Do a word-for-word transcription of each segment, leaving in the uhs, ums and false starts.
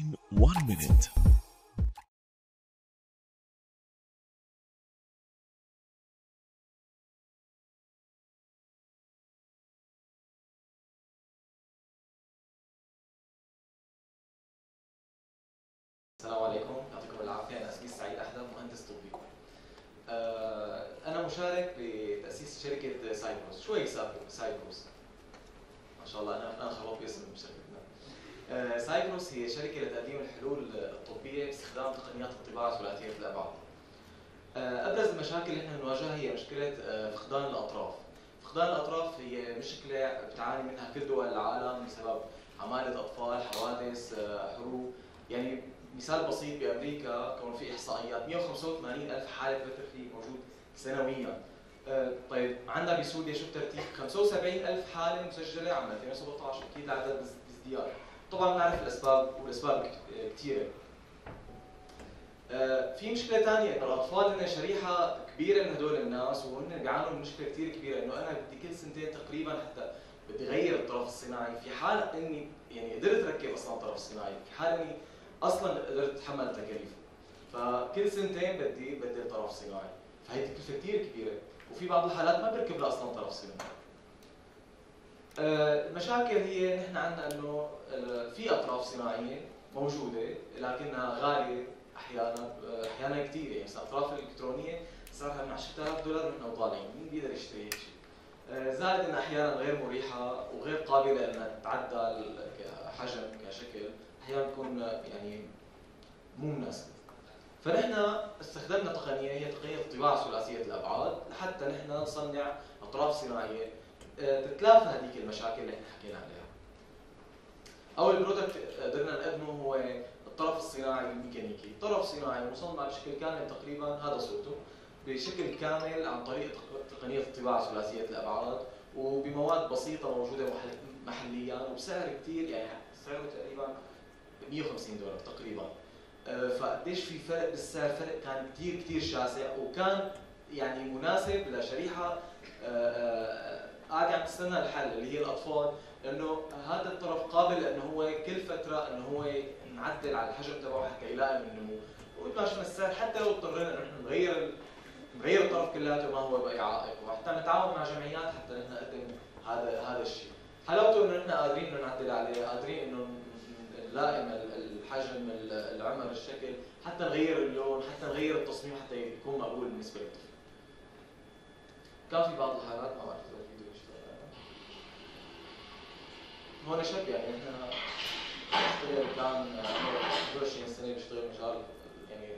in one minute. السلام عليكم، يعطيكم العافية. أنا سبيروس سعيد أحدب، مهندس طبي. أنا مشارك بتأسيس شركة سايبروس. شو هي سايبروس؟ ما شاء الله أنا أنا خربت اسم شركتنا. سايبروس هي شركة لتقديم الحلول الطبية باستخدام تقنيات الطباعة ثلاثية الأبعاد. أبرز المشاكل اللي نحن بنواجهها هي مشكلة فقدان الأطراف. فقدان الأطراف هي مشكلة بتعاني منها كل دول العالم بسبب عمالة أطفال، حوادث، حروب. يعني مثال بسيط بامريكا، كون في احصائيات مئة وخمسة وثمانين ألف حاله مثل موجود سنويا. طيب عندنا بسوريا شو الترتيب؟ خمسة وسبعين ألف حاله مسجله عام ألفين وسبعطعش، اكيد العدد بازدياد. طبعا بنعرف الاسباب والاسباب كثيره. في مشكله ثانيه انه الاطفال هن شريحه كبيره من هدول الناس، وهن بيعانوا من مشكله كثير كبيره انه انا بدي كل سنتين تقريبا حتى بدي اغير الطرف الصناعي، في حال اني يعني قدرت اركب اصلا طرف صناعي، في حال اني اصلا قدرت اتحمل التكاليف. فكل سنتين بدي بدي طرف صناعي، فهي تكلفه كثير كبيره، وفي بعض الحالات ما بركب لها اصلا طرف صناعي. المشاكل هي نحن عندنا انه في اطراف صناعيه موجوده لكنها غاليه احيانا احيانا كثيره، يعني الاطراف الالكترونيه صارها من عشرة آلاف دولار ونحن طالعين، مين بيقدر يشتري هيك شيء؟ زائد انها احيانا غير مريحه وغير قابله انها تتعدى كحجم كشكل، احيانا تكون يعني مو مناسبه. فنحن استخدمنا تقنيه هي تقنيه الطباعه ثلاثيه الابعاد لحتى نحن نصنع اطراف صناعيه تتلافى هذيك المشاكل اللي احنا حكينا عليها. اول برودكت قدرنا نقدمه هو الطرف الصناعي الميكانيكي، طرف صناعي مصنع بشكل كامل تقريبا، هذا صورته، بشكل كامل عن طريق تقنيه الطباعه ثلاثيه الابعاد وبمواد بسيطه موجوده محليا وبسعر كثير، يعني سعره تقريبا مئة وخمسين دولار تقريبا. فقديش في فرق بالسعر؟ فرق كان كثير كثير شاسع، وكان يعني مناسب لشريحه قاعده عم تستنى الحل اللي هي الاطفال، لانه هذا الطرف قابل انه هو كل فتره انه هو نعدل على الحجم تبعه حتى يلائم النمو، وما شفنا السعر حتى لو اضطرينا انه نحن نغير نغير الطرف كلياته ما هو باي عائق، وحتى نتعاون مع جمعيات حتى نحن نقدم هذا هذا الشيء. حلاوته انه نحن قادرين انه نعدل عليه، قادرين انه نلائم الحجم، العمر، الشكل، حتى نغير اللون، حتى نغير التصميم حتى يكون مقبول بالنسبه للطفل. كان في بعض الحالات ما بعرف اذا الفيديو اشتغل هون شب، يعني نحن بنشتغل كان عمره عشرين سنة بيشتغل مجال يعني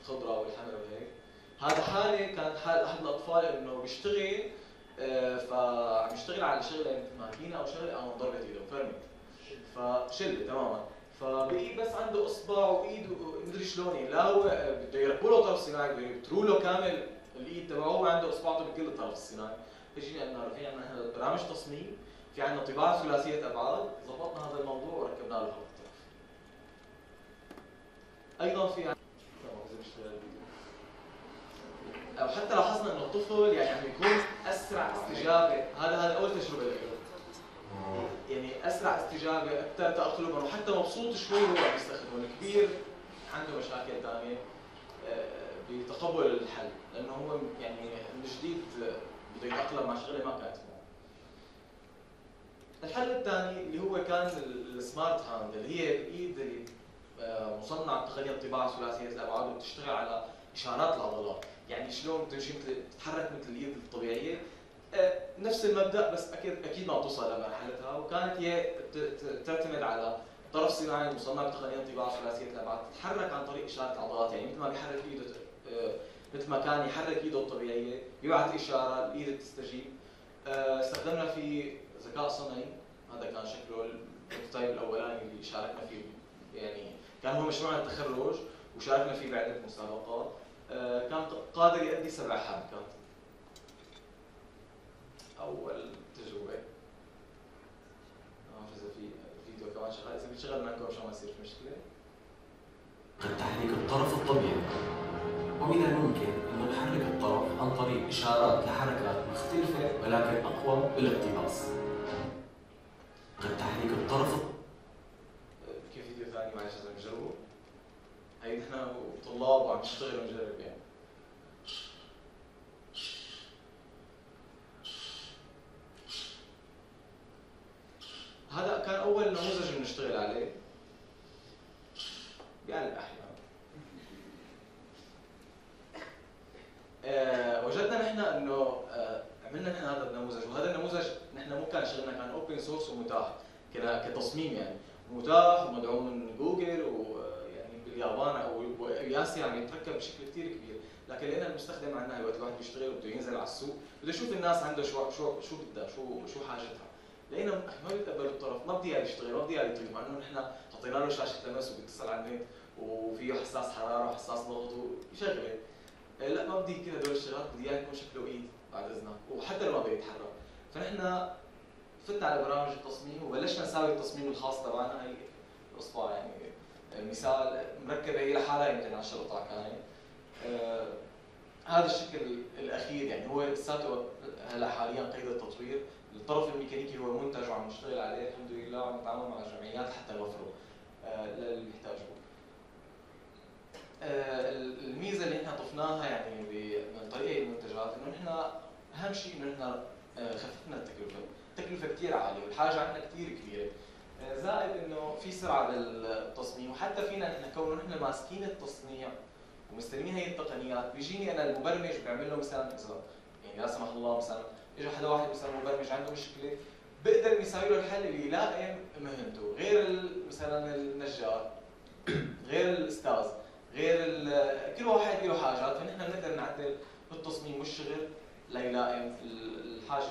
الخضره والحمل وهيك. هذا حاله كانت حال احد الاطفال انه بيشتغل فعم يشتغل على شغله ماكينه او شغله او ضربه ايده فرمت، فشله تماما، فبقي بس عنده اصبع وايد ومدري شلون، لا هو بده يركبوا له طرف صناعي بده يبتروا له كامل الايد تبعه، هو عنده اصبعته بكل الطرف الصناعي. اجينا قلنا في عندنا برامج تصميم، في عندنا طباعه ثلاثيه ابعاد، ظبطنا هذا الموضوع وركبنا له هذا الطرف. ايضا في عندنا او حتى لاحظنا انه الطفل يعني عم يكون اسرع استجابه، هذا هذا اول تجربه له، يعني اسرع استجابه، اكثر تاقلما، وحتى مبسوط شوي هو عم يستخدمه. الكبير عنده مشاكل ثانيه بتقبل الحل، لانه هو يعني من جديد بده يتاقلم مع شغله ما كانت معه. الحل الثاني اللي هو كان السمارت هاند، اللي هي بايد اللي مصنعه بتقنيه الطباعه ثلاثيه الابعاد وبتشتغل على اشارات العضلات، يعني شلون تمشي مثل تتحرك مثل الايد الطبيعيه، أه نفس المبدا بس اكيد اكيد ما بتوصل لمرحلتها، وكانت هي تعتمد على طرف صناعي مصنع بتقنيه الطباعه ثلاثيه الابعاد، تتحرك عن طريق اشاره العضلات، يعني مثل ما بيحرك ايده أه مثل ما كان يحرك ايده الطبيعيه، بيبعث اشاره، الايد بتستجيب. أه استخدمنا فيه ذكاء صنعي، هذا كان شكله البروتوتايب الاولاني اللي شاركنا فيه، يعني كان هو مشروع التخرج وشاركنا فيه بعده مسابقات. أه كان قادر يؤدي سبع حالات، كانت أول تجربة. ما بعرف إذا في فيديو كمان شغال، إذا بيشتغل معكم عشان ما يصير في مشكلة. تحريك الطرف الطبيعي، ومن الممكن أن نحرك الطرف عن طريق إشارات لحركات مختلفة ولكن أقوى بالاقتباس. تحريك الطرف كيف فيديو ثاني معلش زي ما بيسووا ايدنا وطلاب وعم نشتغل ونجرب يعني. هذا كان اول نموذج بنشتغل عليه بقلب احلام. أه وجدنا نحن انه أه عملنا نحن هذا النموذج، وهذا النموذج نحن مو كان شغلنا، كان اوبن سورس ومتاح كتصميم يعني، متاح ومدعوم من جوجل، ويعني باليابان او باسيا عم يعني يتركب بشكل كثير كبير، لكن لقينا المستخدم عندنا وقت الواحد بيشتغل وبده ينزل على السوق، بده يشوف الناس عنده شو شو شو بدها، شو شو حاجتها. لقينا ما بيتقبلوا الطرف، ما بدي اياه يشتغل، ما بدي اياه يطير، مع انه نحن حطينا له شاشه لمس وبيتصل على النت وفيه حساس حراره وحساس ضغط وشغله. لا ما بدي كذا هدول الشغلات، بدي اياه يكون شكله ايد بعد اذنك، وحتى لو ما بيتحرك. فنحن فتنا على برامج التصميم وبلشنا نساوي التصميم الخاص تبعنا. هي اصبع يعني مثال مركبه هي لحالها يمكن عشر قطع كانت. آه هذا الشكل الاخير يعني هو لساته هلا حاليا قيد التطوير. الطرف الميكانيكي هو منتج وعم نشتغل عليه الحمد لله، وعم نتعامل مع جمعيات حتى نوفره آه للي بيحتاجوه. آه الميزه اللي نحن طفناها يعني من طريقه المنتجات انه نحن اهم شيء انه نحن آه خففنا التكلفه. التكلفه كثير عاليه والحاجه عندنا كثير كبيره، زائد انه في سرعه للتصميم، وحتى فينا نحن كونه نحن ماسكين التصنيع ومستلمين هي التقنيات. بيجيني انا المبرمج بعمل له مثلا اذا يعني لا سمح الله مثلا اجى حدا واحد مثلا مبرمج عنده مشكله، بقدر يساوي له الحل اللي يلائم مهنته، غير مثلا النجار، غير الاستاذ، غير كل واحد له حاجات، فنحن بنقدر نعدل بالتصميم والشغل ليلائم الحاجه.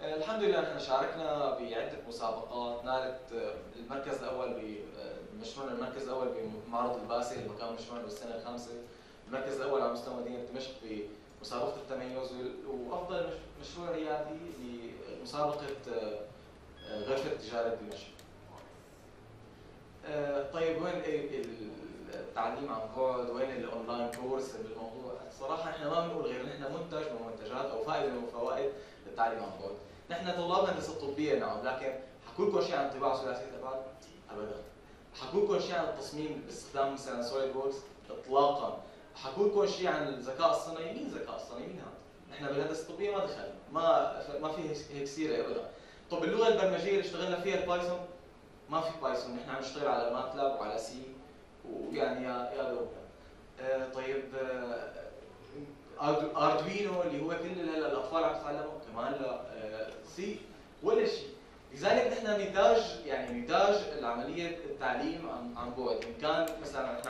الحمد لله نحن شاركنا بعده مسابقات، نالت المركز الاول بمشروعنا، المركز الاول بمعرض الباسل اللي كان مشروعنا بالسنه الخامسه، المركز الاول على مستوى مدينه دمشق بمسابقه التميز، وافضل مشروع ريادي بمسابقه غرفه تجاره دمشق. طيب وين التعليم عن بعد؟ وين الاونلاين كورس بالموضوع؟ الصراحه نحن ما بنقول غير نحن منتج من منتجات او فائده من فوائد التعليم عن بعد. نحن طلاب هندسه طبيه نعم، لكن حكوا لكم شيء عن الطباعه ثلاثيه الابعاد؟ ابدا. حكوا لكم شيء عن التصميم باستخدام مثلا سوليد ووركس؟ اطلاقا. حكوا لكم شيء عن الذكاء الصناعي؟ مين ذكاء الصناعي؟ مين هذا؟ نحن بالهندسه الطبيه ما دخلنا، ما ما في هيك سيره ابدا. طب اللغه البرمجيه اللي اشتغلنا فيها البايثون؟ ما في بايثون، نحن عم نشتغل على ماتلاب وعلى سي ويعني يا يا دوب. آه طيب آه اردوينو اللي هو كل هلا الاطفال عم تتعلمه كمان لا. آه سي ولا شيء. لذلك نحن نتاج يعني نتاج العمليه التعليم عن, عن بعد، ان كان مثلا نحن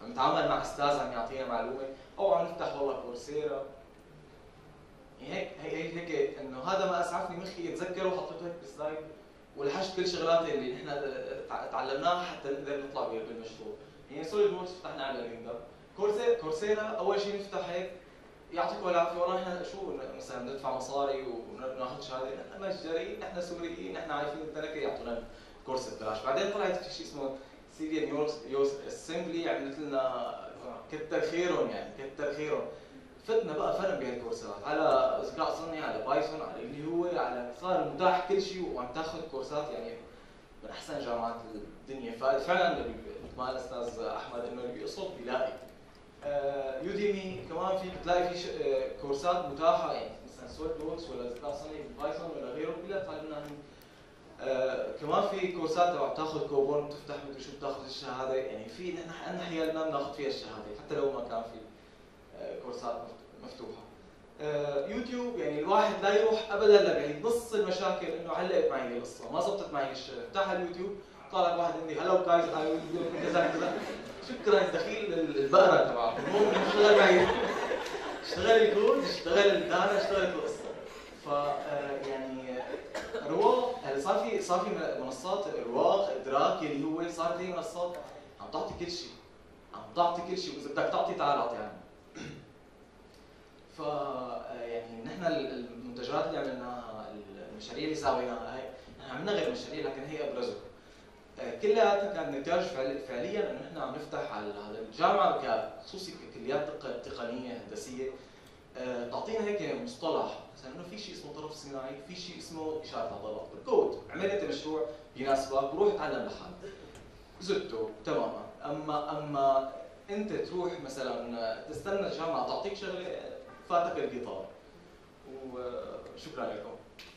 عم نتعامل مع استاذ عم يعطينا معلومه، او عم نفتح والله كورسيرا. هيك هيك هيك انه هذا ما اسعفني مخي اتذكره وحطيته هيك بالسلايد، ولحشت كل شغلات اللي نحن تعلمناها حتى نقدر نطلع بالمشروع. يعني سوليد ووركس فتحنا على ليندا، كورسيرا كورسيرا اول شيء نفتح هيك يعطيكم العافيه والله نحن شو مثلا ندفع مصاري وناخذ شهاده، نحن متجريين، نحن سوريين، نحن عارفين الدنكه، يعطونا كورس ببلاش. بعدين طلعت في شيء اسمه سيريا يوز اسمبلي، عملت لنا كتر خيرهم يعني كتر خيرهم. فتنا بقى فرن بهالكورسات على ذكاء صناعي، على بايثون، على اللي هو على صار متاح كل شيء، وعم تاخذ كورسات يعني من احسن جامعات الدنيا. ففعلا مثل الاستاذ احمد انه اللي بيقصد بيلاقي. آه يوديمي كمان فيك تلاقي في كورسات متاحه يعني مثلا سوليد ووركس ولا ذكاء صناعي بايثون ولا غيره كلها تعلمناها. آه كمان في كورسات تبع بتاخذ كوبون بتفتح مدري شو بتاخذ الشهاده، يعني في نحن عندنا حيالنا بناخذ فيها الشهاده حتى لو ما كان في كورسات مفتوحه. يوتيوب يعني الواحد لا يروح ابدا لبعيد. نص المشاكل انه علقت معي القصه، ما زبطت معي الشغله، افتح اليوتيوب طالع واحد عندي هلو جايز اي كذا كذا، شكرا دخيل البقره تبعكم، المهم اشتغل معي، اشتغل الكود، اشتغل الداتا، اشتغلت القصه. ف يعني رواق هلا صار في صار في منصات رواق، ادراك اللي هو صار في منصات عم تعطي كل شيء، عم تعطي كل شيء، واذا بدك تعطي تعال اعطي يعني. ف يعني نحن المنتجات اللي عملناها، المشاريع اللي سويناها، هي نحن عملنا غير مشاريع لكن هي ابرزها. كلها كان نتاج فعليا انه نحن عم نفتح على هذا الجامعه كخصوصي ككليات تقنيه هندسيه تعطينا هيك مصطلح مثلا انه في شيء اسمه طرف صناعي، في شيء اسمه اشاره عضلات بالكود، عملت مشروع بيناسبك بروح اتعلم لحالك. زدته تماما، اما اما انت تروح مثلا تستنى الجامعه تعطيك شغله فاتك القطار. وشكرا لكم.